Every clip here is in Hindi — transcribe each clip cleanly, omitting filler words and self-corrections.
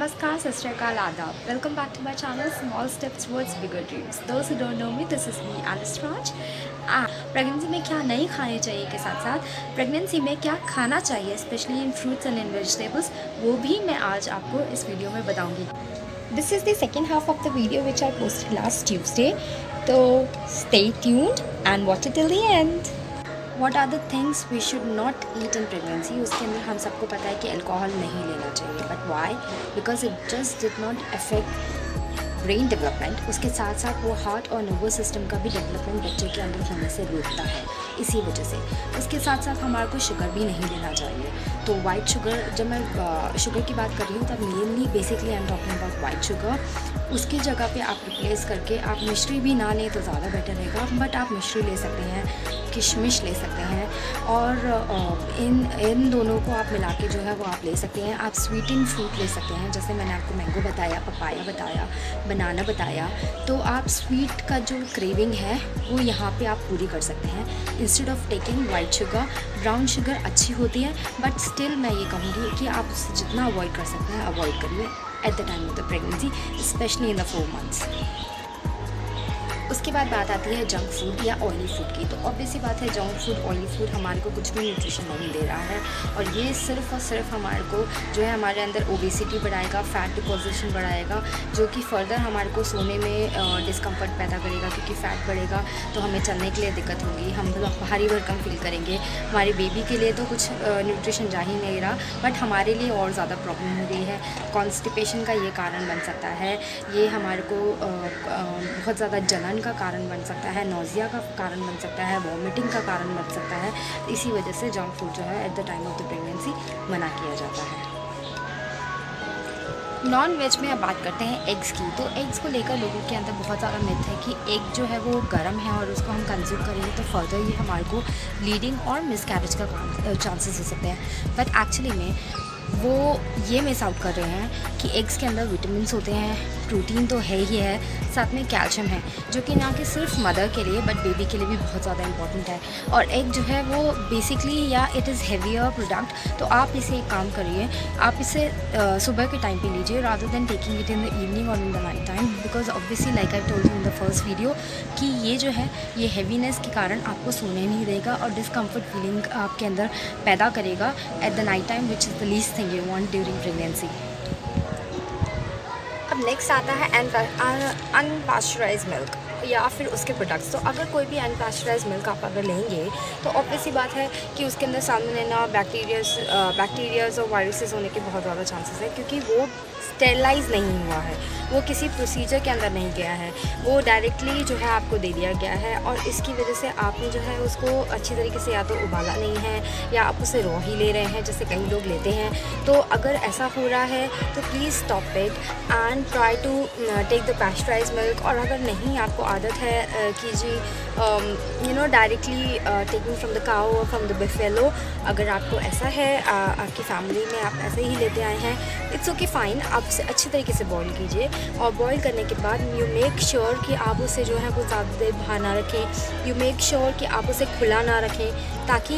Namaskar, Sastraikal Adab. Welcome back to my channel, Small Steps Towards Bigger Dreams. Those who don't know me, this is me, Alice Raj. Pregnancy में क्या नहीं खाने चाहिए के साथ साथ प्रेगनेंसी में क्या खाना चाहिए, specially in fruits and in vegetables, वो भी मैं आज आपको इस वीडियो में बताऊंगी. This is the second half of the video which I posted last Tuesday. तो stay tuned and watch it till the end. What are the things we should not eat in pregnancy? उसके अंदर हम सबको पता है कि अल्कोहल नहीं लेना चाहिए. But why? Because it just did not affect brain development. उसके साथ साथ वो heart और nervous system का भी development बच्चे के अंदर होने से रोकता है, इसी वजह से. उसके साथ साथ हमारे को शुगर भी नहीं लेना चाहिए. तो white sugar, जब मैं sugar की बात कर रही हूँ तब mainly basically I'm talking about white sugar. उसकी जगह पे आप replace करके आप मिश्री भी ना लें तो ज़्यादा बेटर रहेगा. बट आप मिश्री ले सकते हैं, किशमिश ले सकते हैं, और इन दोनों को आप मिला के जो है वो आप ले सकते हैं. आप स्वीटन फ्रूट ले सकते हैं, जैसे मैंने आपको मैंगो बताया, पपाया बताया, बनाना बताया. तो आप स्वीट का जो क्रेविंग है वो यहाँ पे आप पूरी कर सकते हैं instead of taking white sugar. Brown sugar अच्छी होती है बट स्टिल मैं ये कहूँगी कि आप उससे जितना अवॉइड कर सकते हैं अवॉइड करिए at the time of the pregnancy, specially in the 4 months. उसके बाद बात आती है जंक फूड या ऑयली फूड की. तो ऑब्वियस ही बात है, जंक फूड ऑयली फूड हमारे को कुछ भी न्यूट्रिशन नहीं दे रहा है, और ये सिर्फ़ और सिर्फ हमारे को जो है हमारे अंदर ओबेसिटी बढ़ाएगा, फ़ैट डिपोजिशन बढ़ाएगा, जो कि फर्दर हमारे को सोने में डिस्कम्फर्ट पैदा करेगा, क्योंकि फ़ैट बढ़ेगा तो हमें चलने के लिए दिक्कत होगी, हम भारी भरकम फील करेंगे. हमारे बेबी के लिए तो कुछ न्यूट्रिशन जा ही नहीं रहा, बट हमारे लिए और ज़्यादा प्रॉब्लम हो रही है. कॉन्स्टिपेशन का ये कारण बन सकता है, ये हमारे को बहुत ज़्यादा जलन का कारण बन सकता है, नोजिया का कारण बन सकता है, वॉमिटिंग का कारण बन सकता है. इसी वजह से जंक फूड जो है at the time of the pregnancy मना किया जाता है. नॉन वेज में अब बात करते हैं एग्स की. तो एग्स को लेकर लोगों के अंदर बहुत सारा मिथ है कि एग जो है वो गर्म है और उसको हम कंज्यूम करेंगे तो फर्दर ये हमारे को ब्लीडिंग और मिसकैरेज का चांसेस हो सकते हैं. बट एक्चुअली में वो ये मिस आउट कर रहे हैं कि एग्स के अंदर विटामिन होते हैं, प्रोटीन तो है ही है, साथ में कैल्शियम है, जो कि ना कि सिर्फ मदर के लिए बट बेबी के लिए भी बहुत ज़्यादा इंपॉर्टेंट है. और एग जो है वो बेसिकली या इट इज़ हेवियर प्रोडक्ट. तो आप इसे एक काम करिए, आप इसे सुबह के टाइम पे लीजिए rather than taking it in the evening और in the night time, because obviously like I told you in the first video कि ये जो है ये हैवीनेस के कारण आपको सोने नहीं देगा और डिस्कम्फर्ट फीलिंग आपके अंदर पैदा करेगा at the night time, which is the least thing you want during pregnancy. अब नेक्स्ट आता है अनपास्चराइज मिल्क या फिर उसके प्रोडक्ट्स. तो अगर कोई भी अनपास्चराइज मिल्क आप अगर लेंगे तो ऑब्वियस ही बात है कि उसके अंदर साल्मोनेला बैक्टीरियाज और वायरसेस होने के बहुत ज़्यादा चांसेस है, क्योंकि वो स्टेरलाइज नहीं हुआ है, वो किसी प्रोसीजर के अंदर नहीं गया है, वो डायरेक्टली जो है आपको दे दिया गया है. और इसकी वजह से आपने जो है उसको अच्छी तरीके से या तो उबाला नहीं है या आप उसे रॉ ही ले रहे हैं, जैसे कई लोग लेते हैं. तो अगर ऐसा हो रहा है तो please stop it and try to take the pasteurise milk. और अगर नहीं आपको आदत है कि जी you know directly taking from the cow और फ्रॉम द बफेलो, अगर आपको ऐसा है आपकी फैमिली में आप ऐसे ही लेते आए हैं, इट्स ओके फाइन. आप उसे अच्छी तरीके से बॉईल कीजिए, और बॉईल करने के बाद यू मेक श्योर कि आप उसे जो है वो ज़्यादा देर बाहर ना रखें, यू मेक श्योर कि आप उसे खुला ना रखें, ताकि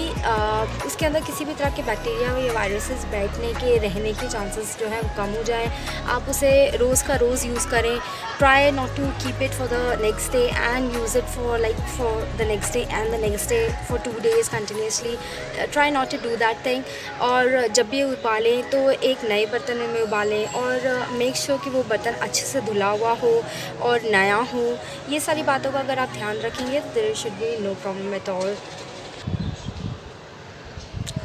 उसके अंदर किसी भी तरह के बैक्टीरिया या वायरसेस बैठने के रहने के चांसेस जो है वो कम हो जाएँ. आप उसे रोज़ का रोज़ यूज़ करें, try not to keep it for the next day and use it for like for the next day and the next day for 2 days continuously. Try not to do that thing. और जब भी उबालें तो एक नए बर्तन में उबालें, और make sure कि वो बर्तन अच्छे से धुला हुआ हो और नया हो. ये सारी बातों का अगर आप ध्यान रखेंगे तो there should be no problem at all.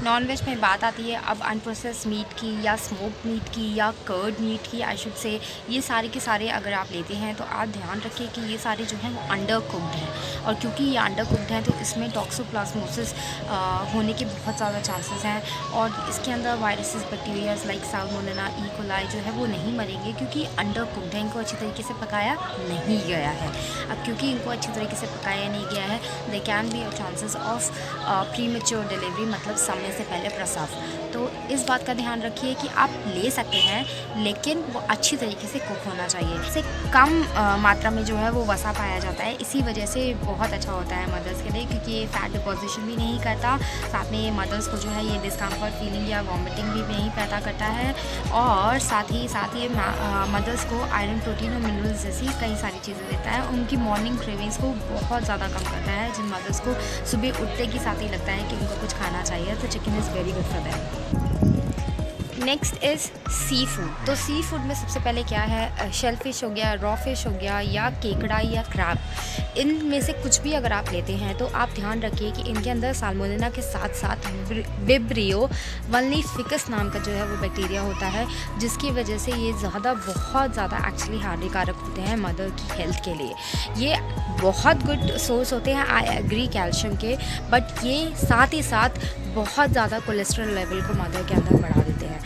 Non veg में बात आती है अब अनप्रोसेस मीट की या स्मोक मीट की या कर्ड मीट की, आई शुड से. ये सारे के सारे अगर आप लेते हैं तो आप ध्यान रखिए कि ये सारे जो हैं वो अंडर कुक्ड हैं, और क्योंकि ये अंडर कुक्ड हैं तो इसमें टॉक्सोप्लास्मोसिस होने के बहुत ज़्यादा चांसेस हैं, और इसके अंदर viruses bacterias like salmonella, E coli जो है वो नहीं मरेंगे क्योंकि अंडर कुक्ड है, इनको अच्छी तरीके से पकाया नहीं गया है. अब क्योंकि इनको अच्छी तरीके से पकाया नहीं गया है, they can be chances of premature delivery, मतलब समय से पहले प्रसव। तो इस बात का ध्यान रखिए कि आप ले सकते हैं, लेकिन वो अच्छी तरीके से कुक होना चाहिए। इससे कम मात्रा में जो है वो वसा पाया जाता है, इसी वजह से बहुत अच्छा होता है मदर्स के लिए, क्योंकि ये फैट डिपोजिशन भी नहीं करता, साथ में मदर्स को जो है ये डिस्कम्फर्ट फीलिंग या वॉमिटिंग भी नहीं पैदा करता है, और साथ ही मदर्स को आयरन, प्रोटीन और मिनरल्स जैसी कई सारी चीज़ें देता है। उनकी मॉर्निंग क्रेविंग्स को बहुत ज़्यादा कम करता है। जिन मदर्स को सुबह उठते के साथ ही लगता है कि उनको कुछ खाना चाहिए, तो chicken is very good for that. Next is sea food. तो सी फूड में सबसे पहले क्या है, शेलफिश हो गया, रॉ फिश हो गया, या केकड़ा या क्रैब। इन में से कुछ भी अगर आप लेते हैं तो आप ध्यान रखिए कि इनके अंदर साल्मोनेला के साथ साथ विब्रियो, वनलीफिकस नाम का जो है वो बैक्टीरिया होता है, जिसकी वजह से ये बहुत ज़्यादा एक्चुअली हानिकारक होते हैं मदर की हेल्थ के लिए। ये बहुत गुड सोर्स होते हैं, आई एग्री, कैल्शियम के, बट ये साथ ही साथ बहुत ज़्यादा कोलेस्ट्रॉल लेवल को मदर के अंदर बढ़ा देते हैं,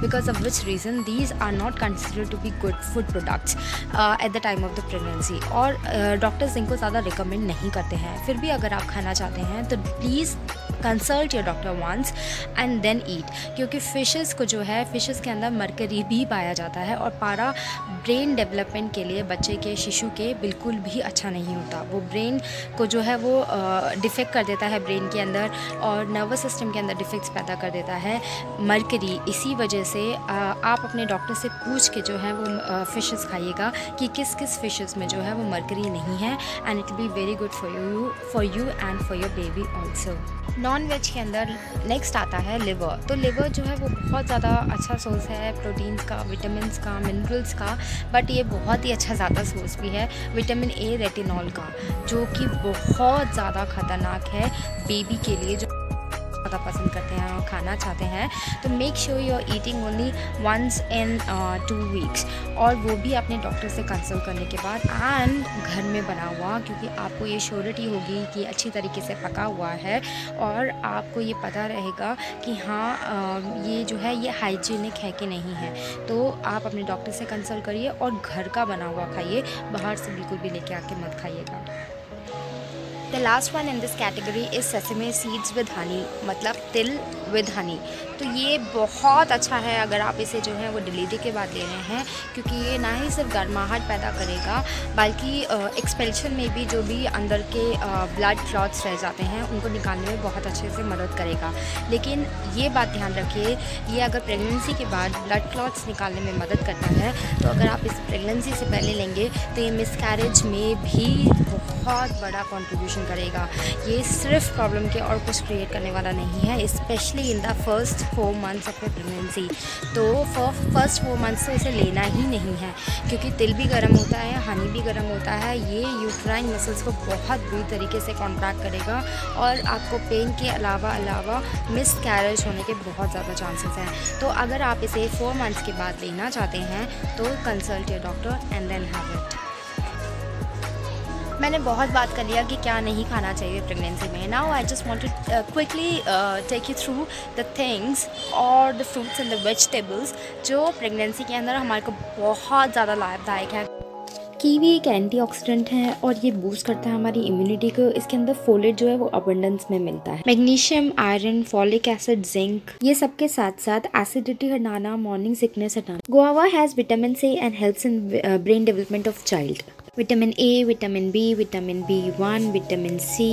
because of which reason these are not considered to be good food products at the time of the pregnancy, और डॉक्टर्स इनको ज़्यादा रिकमेंड नहीं करते हैं। फिर भी अगर आप खाना चाहते हैं तो please consult your doctor once and then eat, क्योंकि फिशेस को जो है, फिशेस के अंदर मरकरी भी पाया जाता है, और पारा ब्रेन डेवलपमेंट के लिए बच्चे के, शिशु के बिल्कुल भी अच्छा नहीं होता। वो ब्रेन को जो है वो डिफेक्ट कर देता है ब्रेन के अंदर, और नर्वस सिस्टम के अंदर डिफेक्ट्स पैदा कर देता है मरकरी। इसी वजह से आप अपने डॉक्टर से पूछ के जो है वो फिशेस खाइएगा कि किस किस फिशेस में जो है वो मरकरी नहीं है, and it will be very good for you and for your baby also. Non veg के अंदर नेक्स्ट आता है लिवर। तो लिवर जो है वो बहुत ज़्यादा अच्छा सोर्स है प्रोटीन्स का, विटामिन्स का, मिनरल्स का, बट ये बहुत ही अच्छा ज़्यादा सोर्स भी है विटामिन ए, रेटिनॉल का, जो कि बहुत ज़्यादा ख़तरनाक है बेबी के लिए, जो ज़्यादा पसंद करते हैं और खाना चाहते हैं। तो make sure you are eating only once in 2 weeks, और वो भी अपने डॉक्टर से कंसल्ट करने के बाद, एंड घर में बना हुआ, क्योंकि आपको ये श्योरिटी होगी कि अच्छी तरीके से पका हुआ है, और आपको ये पता रहेगा कि हाँ ये जो है ये हाइजीनिक है कि नहीं है। तो आप अपने डॉक्टर से कंसल्ट करिए और घर का बना हुआ खाइए, बाहर से बिल्कुल भी लेके आके मत खाइएगा। The last one in this category is sesame seeds with honey, मतलब तिल with honey। तो ये बहुत अच्छा है अगर आप इसे जो है वो डिलीवरी के बाद ले रहे हैं, क्योंकि ये ना ही सिर्फ गर्माहट पैदा करेगा, बल्कि एक्सपेल्शन में भी जो भी अंदर के ब्लड क्लॉट्स रह जाते हैं उनको निकालने में बहुत अच्छे से मदद करेगा। लेकिन ये बात ध्यान रखिए, ये अगर प्रेगनेंसी के बाद ब्लड क्लॉट्स निकालने में मदद करता है, तो अगर आप इस प्रेगनेंसी से पहले लेंगे तो ये मिसकैरेज में भी बहुत बड़ा कॉन्ट्रीब्यूशन करेगा। ये सिर्फ प्रॉब्लम के और कुछ क्रिएट करने वाला नहीं है, specially in the first 4 months of pregnancy. तो फर्स्ट 4 मंथ्स से इसे लेना ही नहीं है, क्योंकि तिल भी गर्म होता है, हनी भी गर्म होता है, ये यूट्राइन मसल्स को बहुत बुरी तरीके से कॉन्ट्रैक्ट करेगा, और आपको पेन के अलावा मिसकैरेज होने के बहुत ज़्यादा चांसेस हैं। तो अगर आप इसे 4 मंथ्स के बाद लेना चाहते हैं तो consult your doctor and then have it. मैंने बहुत बात कर लिया कि क्या नहीं खाना चाहिए प्रेगनेंसी में। Now I just want to quickly take you through the things और the fruits and the vegetables जो प्रेगनेंसी के अंदर हमारे को बहुत ज़्यादा लाभदायक है। कीवी एक एंटीऑक्सीडेंट है और ये बूस्ट करता है हमारी इम्यूनिटी को। इसके अंदर फोलेट जो है वो अबंडेंस में मिलता है। Magnesium, iron, folic acid, zinc, ये सबके साथ साथ एसिडिटी हटाना, मॉर्निंग सिकनेस हटाना। Guava has vitamin C and helps in brain development of child. Vitamin A, vitamin B, vitamin B1, vitamin C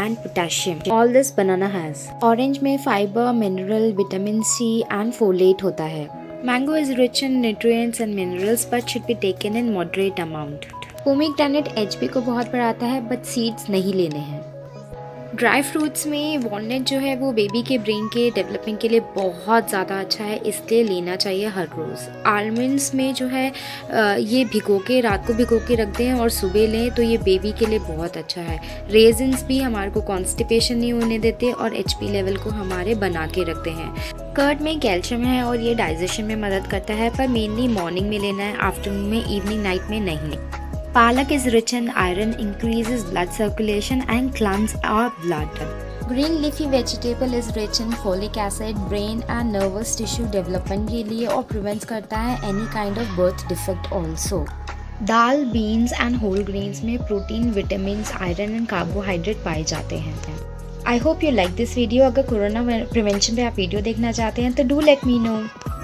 and potassium. All this banana has. Orange में fiber, mineral, vitamin C and folate होता है. Mango is rich in nutrients and minerals but should be taken in moderate amount. Pomegranate HB को बहुत बढ़ाता है but seeds नहीं लेने हैं। ड्राई फ्रूट्स में वॉलनट जो है वो बेबी के ब्रेन के डेवलपमेंट के लिए बहुत ज़्यादा अच्छा है, इसलिए लेना चाहिए हर रोज़। आलमंड्स में जो है ये रात को भिगो के रख दें और सुबह लें, तो ये बेबी के लिए बहुत अच्छा है। रेजिन्स भी हमारे को कॉन्स्टिपेशन नहीं होने देते और एचपी लेवल को हमारे बना के रखते हैं। कर्ड में कैल्शियम है और ये डाइजेशन में मदद करता है, पर मेनली मॉर्निंग में लेना है, आफ्टरनून में, इवनिंग, नाइट में नहीं। पालक is rich in iron, increases blood circulation and cleanses our blood. Green leafy vegetable is rich in folic acid, brain and nervous tissue development के लिए और prevents करता है any kind of birth defect also. दाल, बीन्स एंड होल ग्रेन्स में protein, vitamins, iron and carbohydrate पाए जाते हैं। I hope you like this video. अगर कोरोना प्रिवेंशन पे आप वीडियो देखना चाहते हैं तो do let me know.